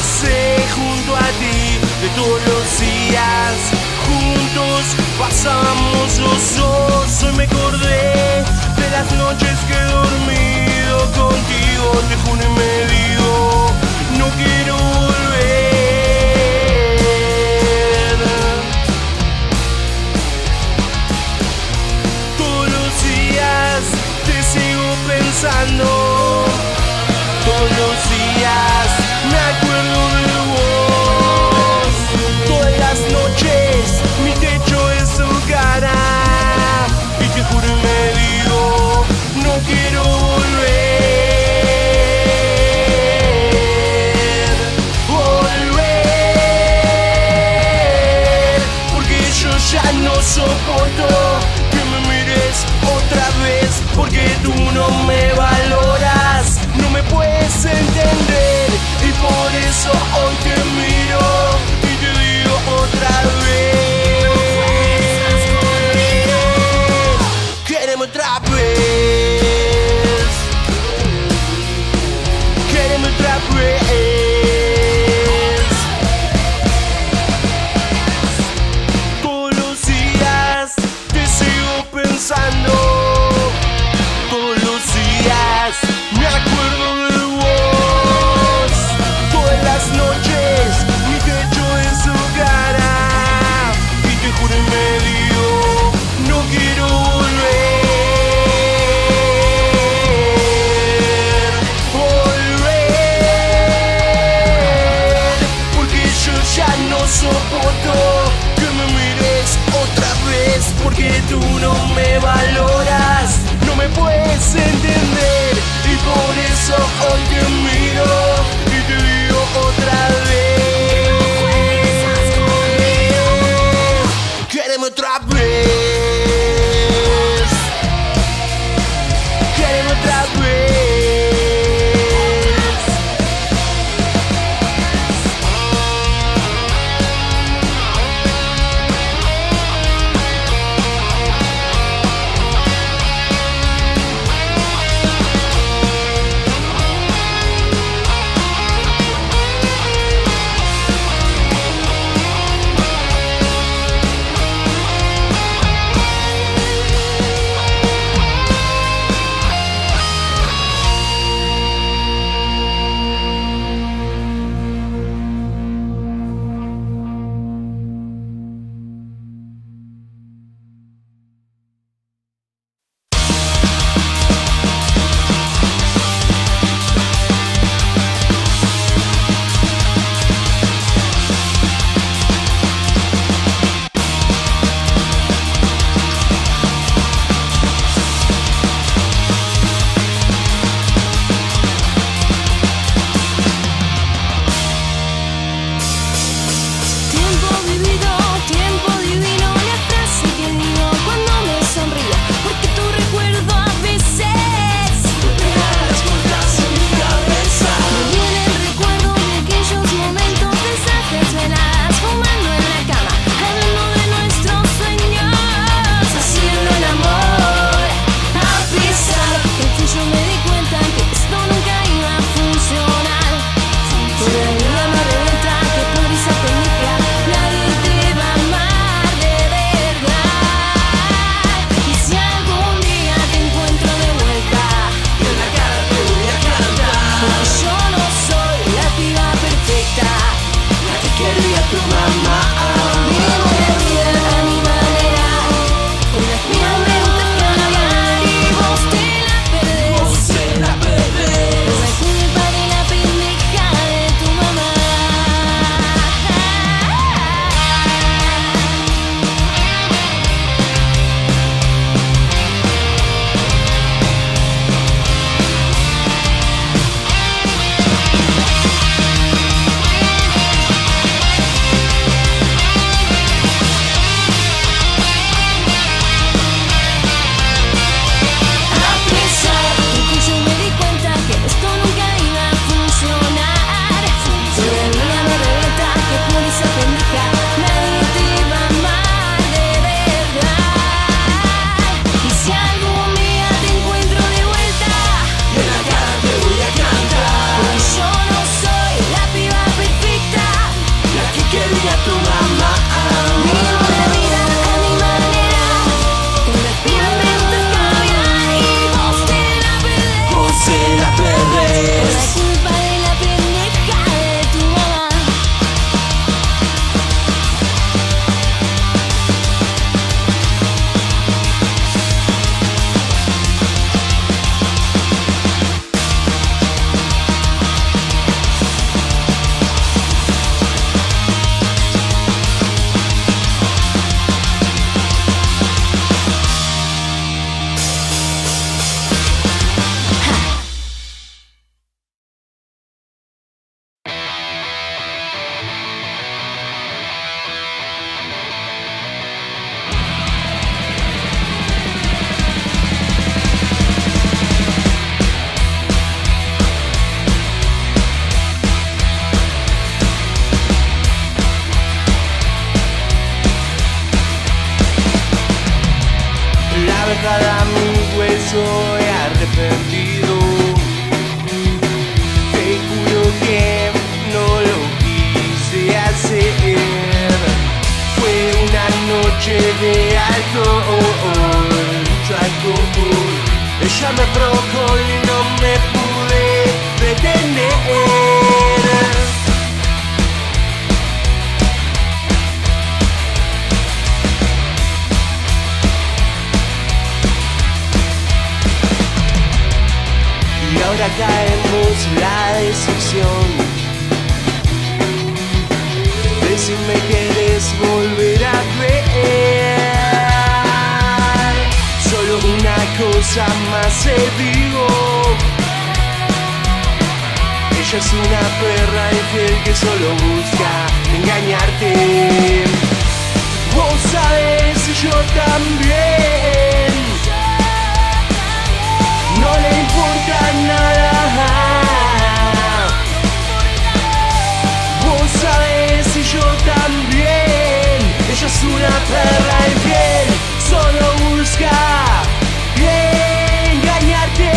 nace junto a ti. De todos los días juntos pasamos los dos. Hoy me acordé de las noches que he dormido contigo. Te juro y me digo, no quiero volver. Todos los días te sigo pensando. Todos los días me acuerdo de vos. Todas las noches mi techo es tu cara. Y te juro y me digo, no quiero volver. caemos la decepción. Decime que quieres volver a creer. Solo una cosa más te digo: ella es una perra infiel que solo busca engañarte. Vos sabés, yo también, no le importa nada. Vos sabés, yo también, ella es una perra infiel, solo busca engañarte.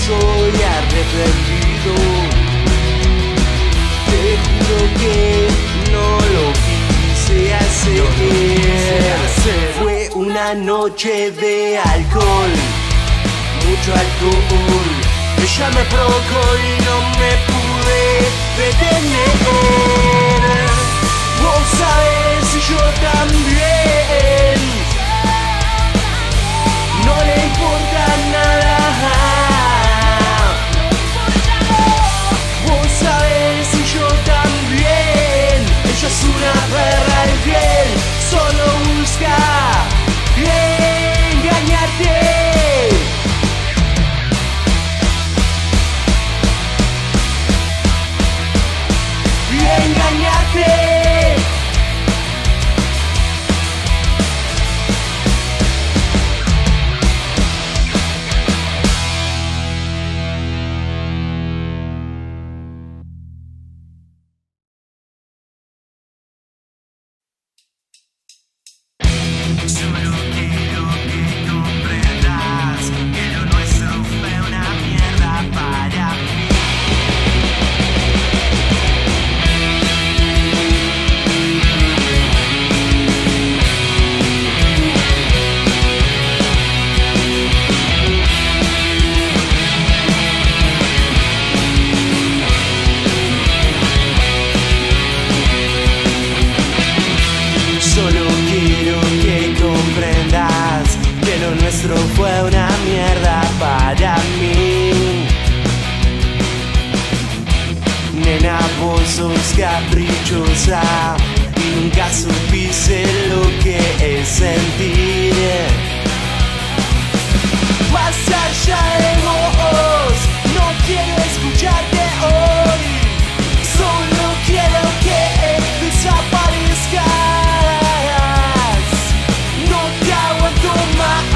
Estoy arrepentido, te juro que no lo quise hacer. Fue una noche de alcohol, mucho alcohol. Ella me provocó y no me pude detener. Vos sabés, yo también, no le importa nada. Es una perra infiel, solo busca engañarte. Engañarte. Desaparezcas, no te aguanto más.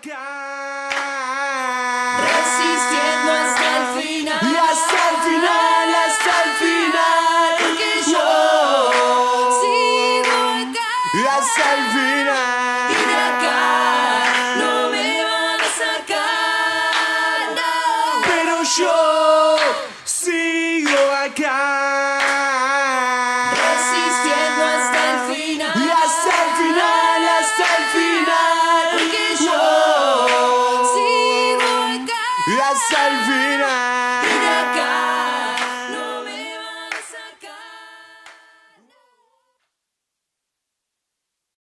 Resistiendo hasta el final. Y hasta el final, hasta el final. Porque yo sigo acá. Y hasta el final. Y de acá no me van a sacar, no. Pero yo sigo acá. Salve.